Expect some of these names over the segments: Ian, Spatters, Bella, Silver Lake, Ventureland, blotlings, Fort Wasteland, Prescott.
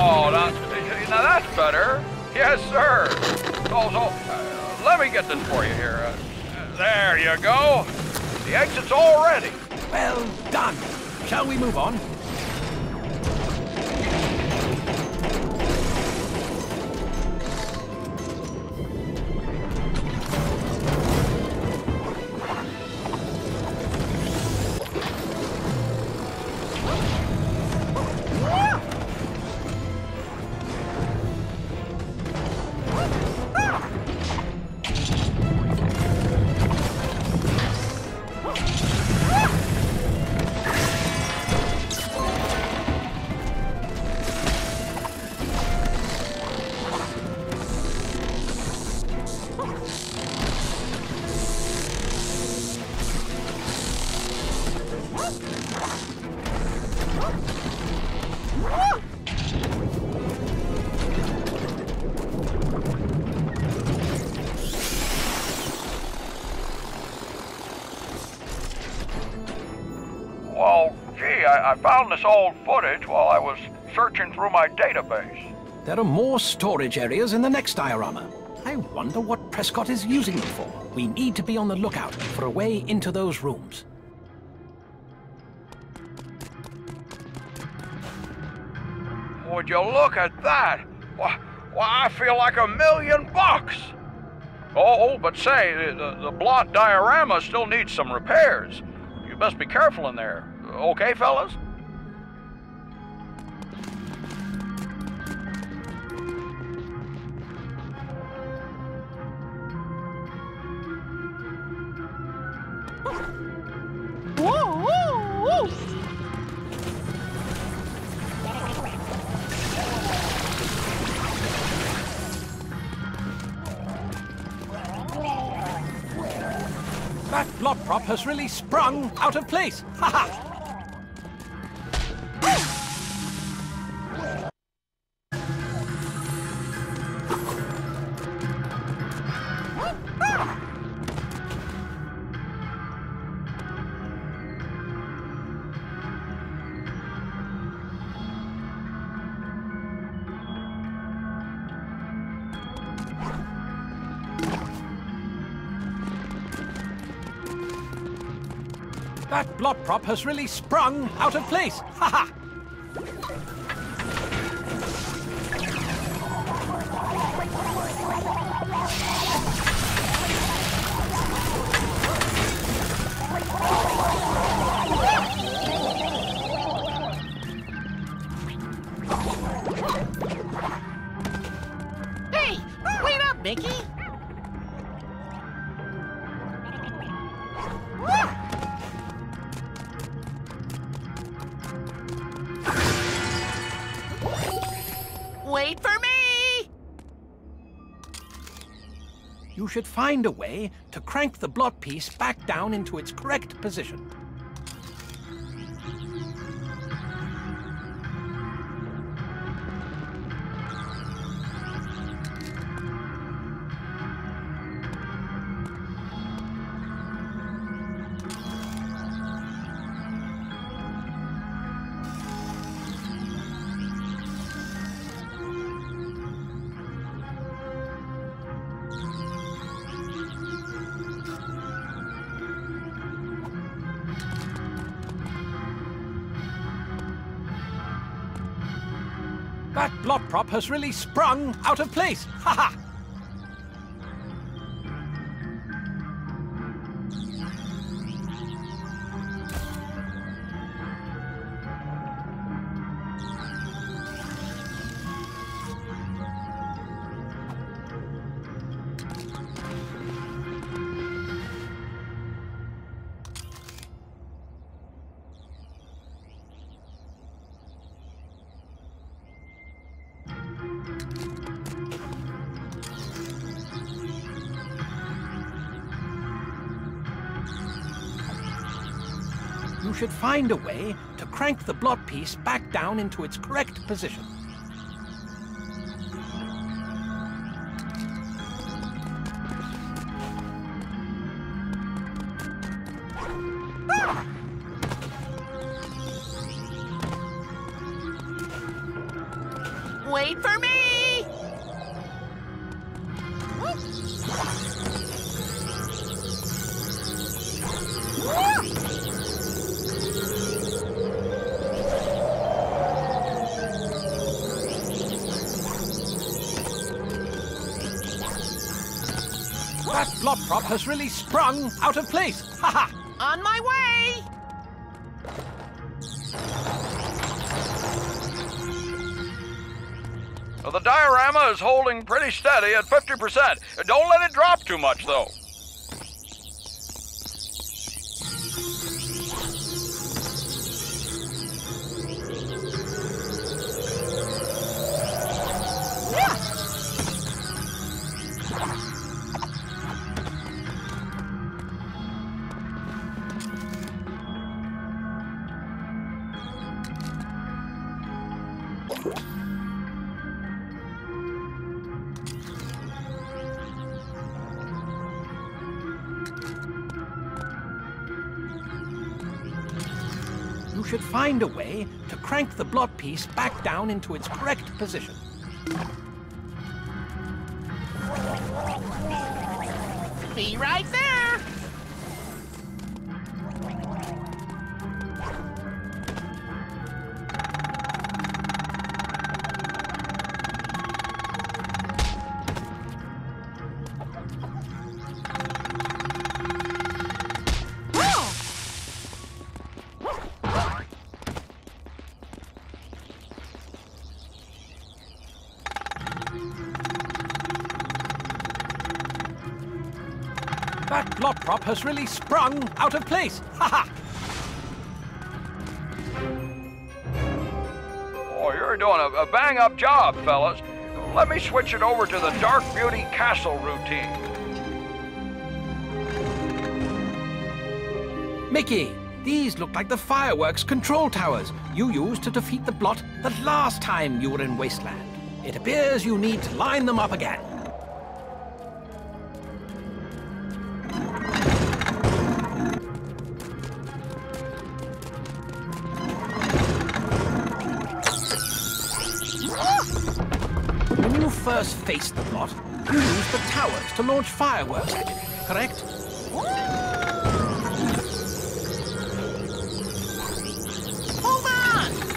Oh, now that's better. Yes, sir. So, let me get this for you here. There you go. The exit's all ready. Well done. Shall we move on? I found this old footage while I was searching through my database. There are more storage areas in the next diorama. I wonder what Prescott is using them for. We need to be on the lookout for a way into those rooms. Would you look at that? Why, I feel like $1,000,000. Oh, but say, the blot diorama still needs some repairs. You must be careful in there. Okay, fellas? That blot prop has really sprung out of place. Ha ha! That blot prop has really sprung out of place. Ha ha! Hey, wait up, Mickey. Wait for me! You should find a way to crank the blot piece back down into its correct position. That blot prop has really sprung out of place. Ha ha! You should find a way to crank the blot piece back down into its correct position. Wait for me! That Blobprop has really sprung out of place! Ha ha! On my way! Well, the diorama is holding pretty steady at 50%. Don't let it drop too much, though. You should find a way to crank the blot piece back down into its correct position. Be right there! That Blobprop has really sprung out of place. Ha ha! Oh, you're doing a bang-up job, fellas. Let me switch it over to the Dark Beauty Castle routine. Mickey, these look like the fireworks control towers you used to defeat the blot the last time you were in Wasteland. It appears you need to line them up again. First face the blot, you use the towers to launch fireworks at it, correct? Hold on!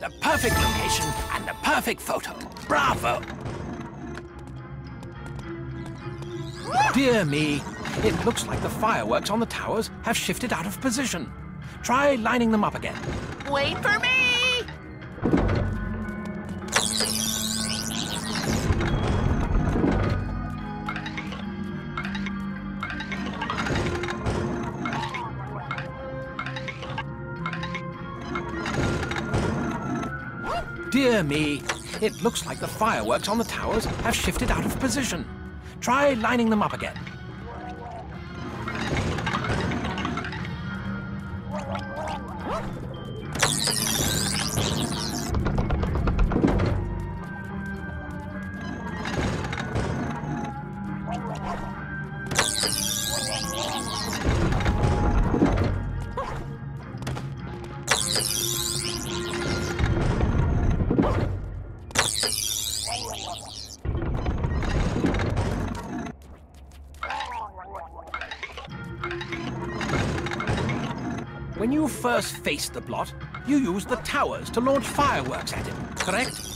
The perfect location and the perfect photo. Bravo! Dear me, it looks like the fireworks on the towers have shifted out of position. Try lining them up again. Wait for me! Dear me, it looks like the fireworks on the towers have shifted out of position. Try lining them up again. When you first faced the blot, you used the towers to launch fireworks at it, correct?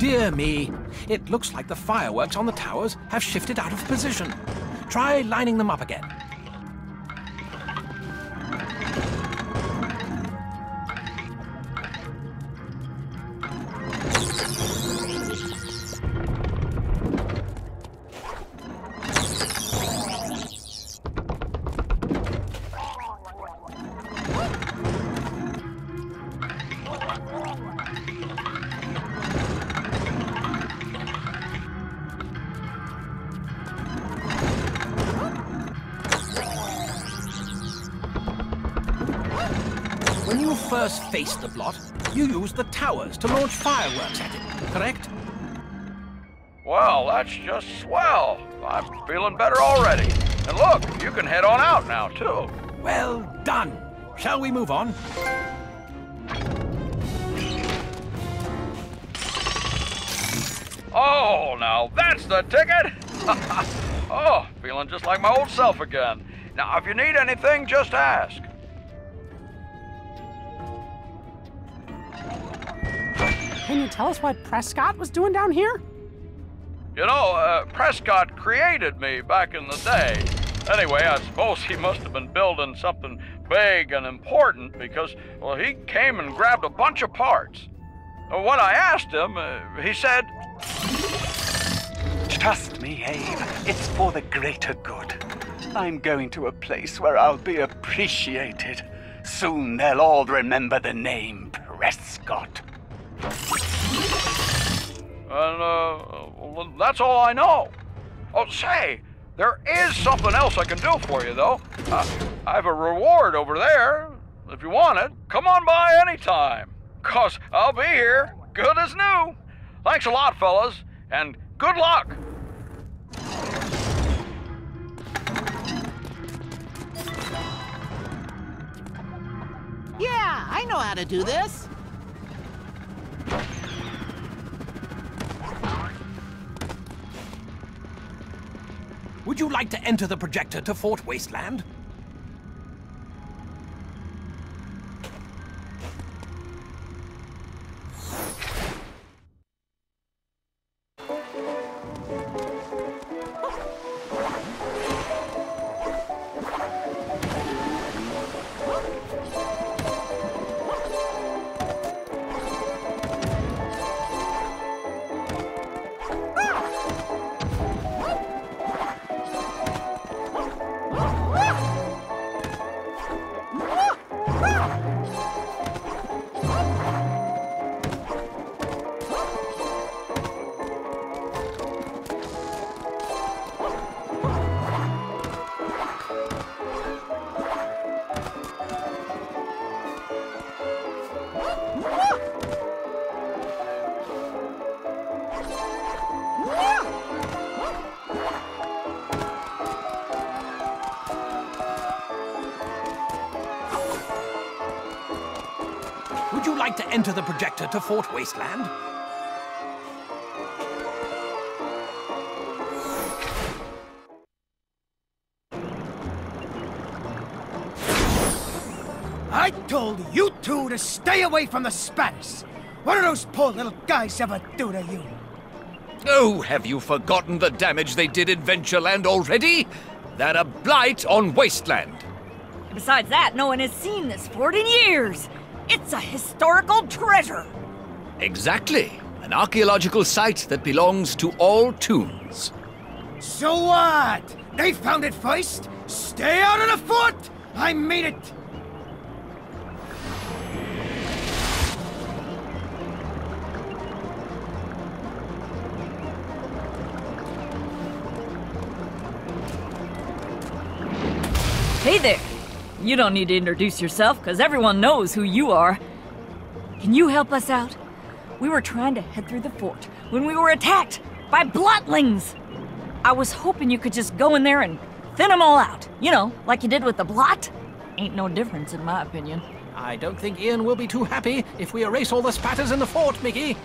Dear me, It looks like the fireworks on the towers have shifted out of position. Try lining them up again. Face the blot, you used the towers to launch fireworks at it, correct? Well, that's just swell. I'm feeling better already. And look, you can head on out now, too. Well done. Shall we move on? Oh, now that's the ticket! Oh, feeling just like my old self again. Now, if you need anything, just ask. Can you tell us what Prescott was doing down here? You know, Prescott created me back in the day. Anyway, I suppose he must have been building something big and important because, well, he came and grabbed a bunch of parts. When I asked him, he said... Trust me, Abe. It's for the greater good. I'm going to a place where I'll be appreciated. Soon they'll all remember the name Prescott. And, well, that's all I know. Oh, say, there is something else I can do for you, though. I have a reward over there. If you want it, come on by anytime. 'Cause I'll be here, good as new. Thanks a lot, fellas, and good luck. Yeah, I know how to do this. Would you like to enter the projector to Fort Wasteland? Enter the projector to Fort Wasteland. I told you two to stay away from the Spatters. What do those poor little guys ever do to you? Oh, have you forgotten the damage they did in Ventureland already? They're a blight on Wasteland. Besides that, no one has seen this fort in years. It's a historical treasure! Exactly. An archaeological site that belongs to all tombs. So what? They found it first? Stay out of the fort! I made it! Hey there! You don't need to introduce yourself, because everyone knows who you are. Can you help us out? We were trying to head through the fort when we were attacked by blotlings. I was hoping you could just go in there and thin them all out. You know, like you did with the blot. Ain't no difference, in my opinion. I don't think Ian will be too happy if we erase all the Spatters in the fort, Mickey.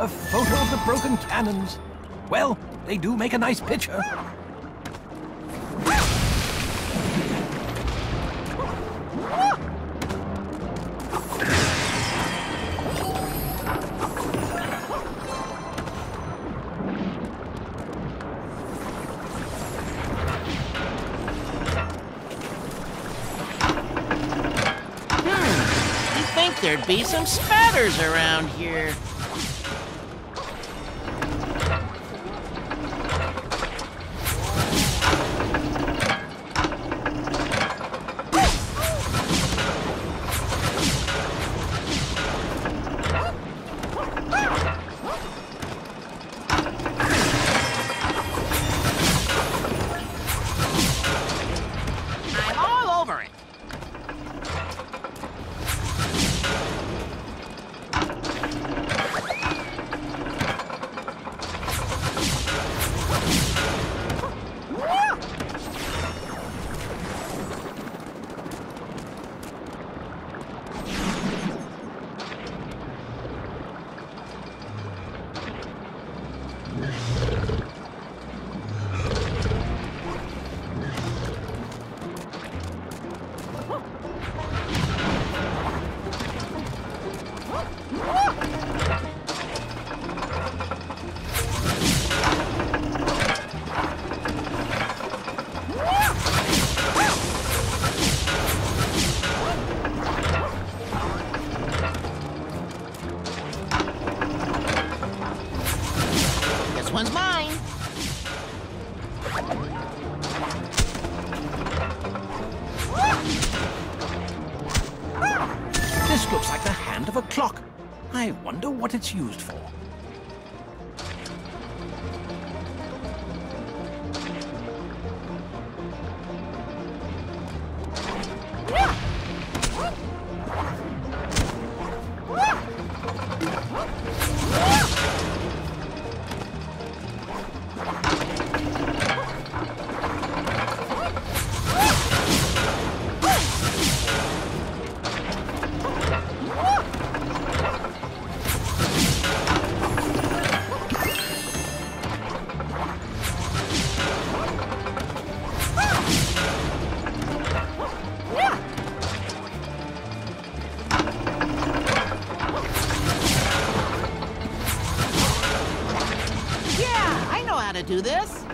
A photo of the broken cannons. Well, they do make a nice picture. There'd be some spatters around here. What it's used for. Do this?